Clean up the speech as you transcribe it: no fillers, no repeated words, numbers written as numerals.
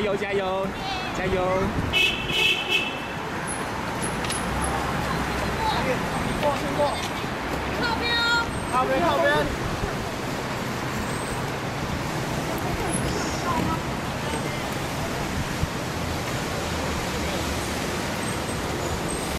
加油加油加油！过，先过，靠边哦，靠边靠边。